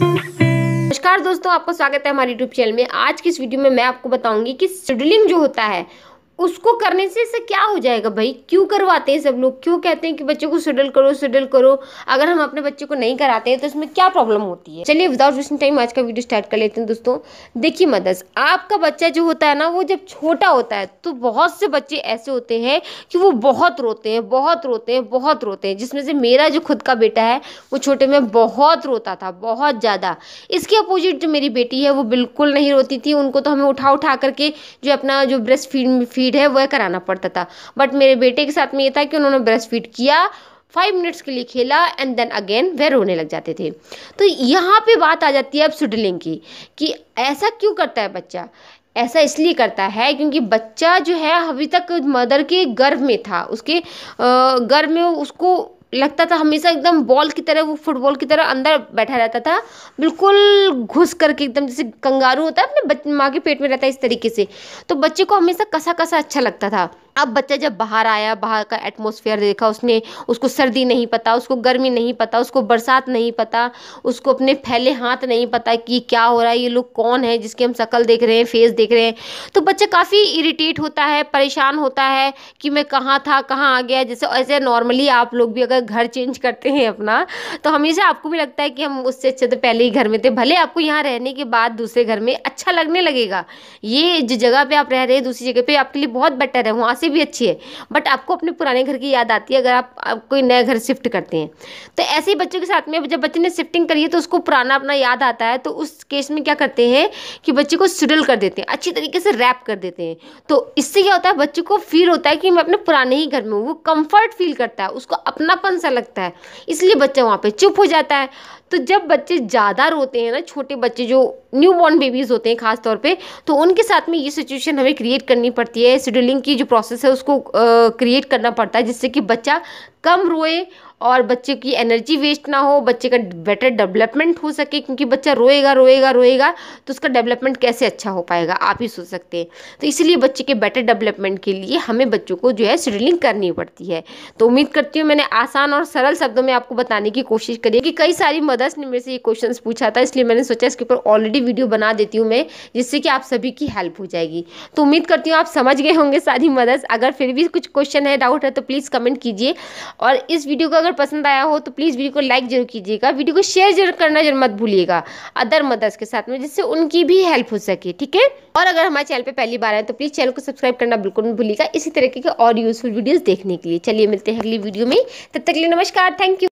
नमस्कार दोस्तों, आपका स्वागत है हमारे यूट्यूब चैनल में। आज की इस वीडियो में मैं आपको बताऊंगी कि स्वेडलिंग जो होता है उसको करने से क्या हो जाएगा। भाई क्यों करवाते हैं सब लोग, क्यों कहते हैं कि बच्चों को स्वेडल करो। अगर हम अपने बच्चे को नहीं कराते हैं तो इसमें क्या प्रॉब्लम होती है। चलिए विदाउट वेस्टिंग टाइम आज का वीडियो स्टार्ट कर लेते हैं। दोस्तों देखिए मदर्स, आपका बच्चा जो होता है ना, वो जब छोटा होता है तो बहुत से बच्चे ऐसे होते हैं कि वो बहुत रोते हैं, जिसमें से मेरा जो खुद का बेटा है वो छोटे में बहुत रोता था, बहुत ज़्यादा। इसके अपोजिट जो मेरी बेटी है वो बिल्कुल नहीं रोती थी। उनको तो हमें उठा करके जो अपना जो ब्रेस्ट फीड है वह कराना पड़ता था। बट मेरे बेटे के साथ में ये था कि उन्होंने ब्रेस्ट फीड किया, 5 मिनट्स के लिए खेला एंड देन अगेन वे रोने लग जाते थे। तो यहाँ पे बात आ जाती है अब स्वेडलिंग की कि ऐसा क्यों करता है बच्चा। ऐसा इसलिए करता है क्योंकि बच्चा जो है अभी तक मदर के गर्भ में था, उसके गर्भ में उसको लगता था हमेशा एकदम बॉल की तरह, वो फुटबॉल की तरह अंदर बैठा रहता था, बिल्कुल घुस करके, एकदम जैसे कंगारू होता है अपने माँ के पेट में रहता है, इस तरीके से। तो बच्चे को हमेशा कसा कसा अच्छा लगता था। अब बच्चा जब बाहर आया, बाहर का एटमॉस्फेयर देखा उसने, उसको सर्दी नहीं पता, उसको गर्मी नहीं पता, उसको बरसात नहीं पता, उसको अपने फैले हाथ नहीं पता कि क्या हो रहा है, ये लोग कौन है जिसकी हम शक्ल देख रहे हैं, फेस देख रहे हैं। तो बच्चा काफ़ी इरिटेट होता है, परेशान होता है कि मैं कहाँ था, कहाँ आ गया। जैसे ऐसे नॉर्मली आप लोग भी अगर घर चेंज करते हैं अपना, तो हमेशा आपको भी लगता है कि हम उससे अच्छे तो पहले ही घर में थे। भले आपको यहाँ रहने के बाद दूसरे घर में अच्छा लगने लगेगा, ये जो जगह पर आप रह रहे हैं दूसरी जगह पर आपके लिए बहुत बेटर है, वहाँ भी अच्छी है, बट आपको अपने पुराने घर की याद आती है अगर आप कोई नया घर शिफ्ट करते हैं। तो ऐसे ही बच्चों के साथ में जब बच्चे ने शिफ्टिंग करी है तो उसको पुराना अपना याद आता है। तो उस केस में क्या करते हैं कि बच्चे को स्वेडल कर देते हैं, अच्छी तरीके से रैप कर देते हैं। तो इससे क्या होता है, बच्चे को फील होता है कि मैं अपने पुराने ही घर में हूँ, वो कंफर्ट फील करता है, उसको अपनापन सा लगता है, इसलिए बच्चा वहाँ पर चुप हो जाता है। तो जब बच्चे ज़्यादा रोते हैं ना, छोटे बच्चे जो न्यू बॉर्न बेबीज़ होते हैं खास तौर पे, तो उनके साथ में ये सिचुएशन हमें क्रिएट करनी पड़ती है। शेड्यूलिंग की जो प्रोसेस है उसको क्रिएट करना पड़ता है, जिससे कि बच्चा कम रोए और बच्चे की एनर्जी वेस्ट ना हो, बच्चे का बेटर डेवलपमेंट हो सके। क्योंकि बच्चा रोएगा तो उसका डेवलपमेंट कैसे अच्छा हो पाएगा, आप ही सोच सकते हैं। तो इसलिए बच्चे के बेटर डेवलपमेंट के लिए हमें बच्चों को जो है स्वेडलिंग करनी पड़ती है। तो उम्मीद करती हूँ मैंने आसान और सरल शब्दों में आपको बताने की कोशिश करी, कि कई सारी मदर्स ने मेरे से ये क्वेश्चन पूछा था, इसलिए मैंने सोचा इसके ऊपर ऑलरेडी वीडियो बना देती हूँ मैं, जिससे कि आप सभी की हेल्प हो जाएगी। तो उम्मीद करती हूँ आप समझ गए होंगे सारी मदर्स। अगर फिर भी कुछ क्वेश्चन है, डाउट है तो प्लीज़ कमेंट कीजिए, और इस वीडियो को अगर पसंद आया हो तो प्लीज़ वीडियो को लाइक जरूर कीजिएगा, वीडियो को शेयर जरूर करना जरूर मत भूलिएगा अदर मदर्स के साथ में, जिससे उनकी भी हेल्प हो सके, ठीक है। और अगर हमारे चैनल पे पहली बार आए तो प्लीज़ चैनल को सब्सक्राइब करना बिल्कुल मत भूलिएगा, इसी तरीके के और यूजफुल वीडियोज़ देखने के लिए। चलिए मिलते हैं अगली वीडियो में, तब तक के लिए नमस्कार, थैंक यू।